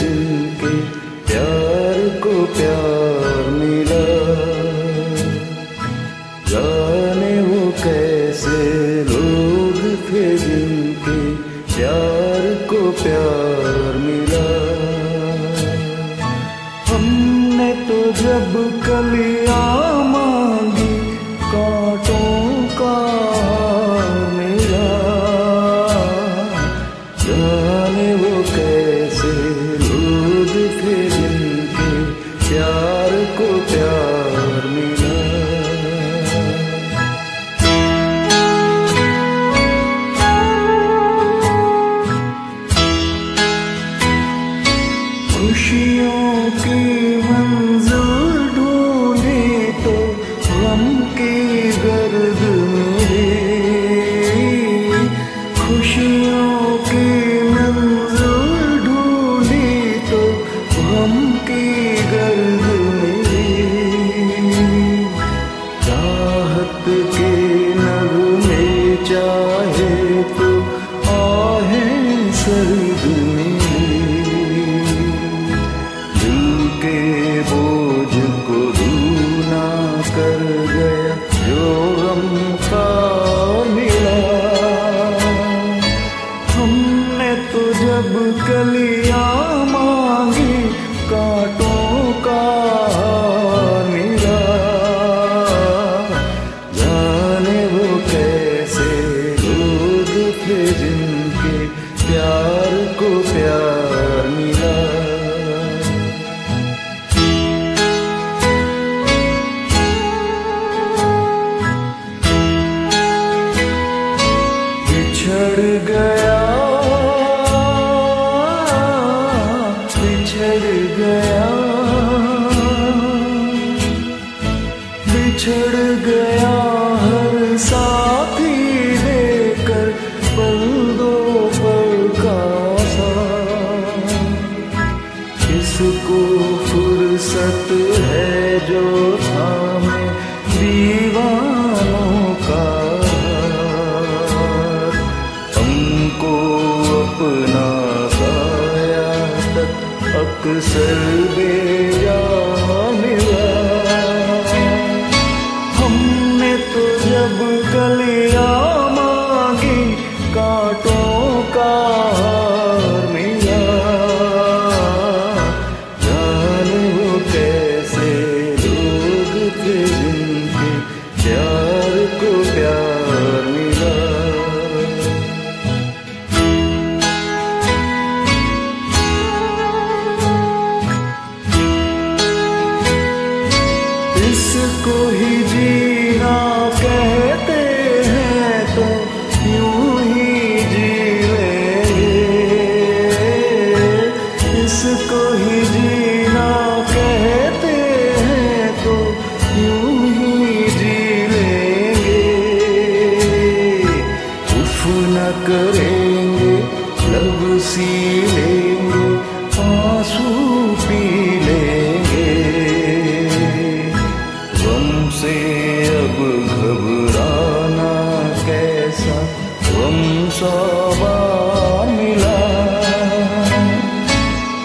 जिनके प्यार को प्यार मिला, जाने वो कैसे लोग थे जिनके प्यार को प्यार मिला। हमने तो जब कलियां मांगी कांटों का मिला।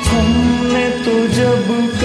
हमने तो जब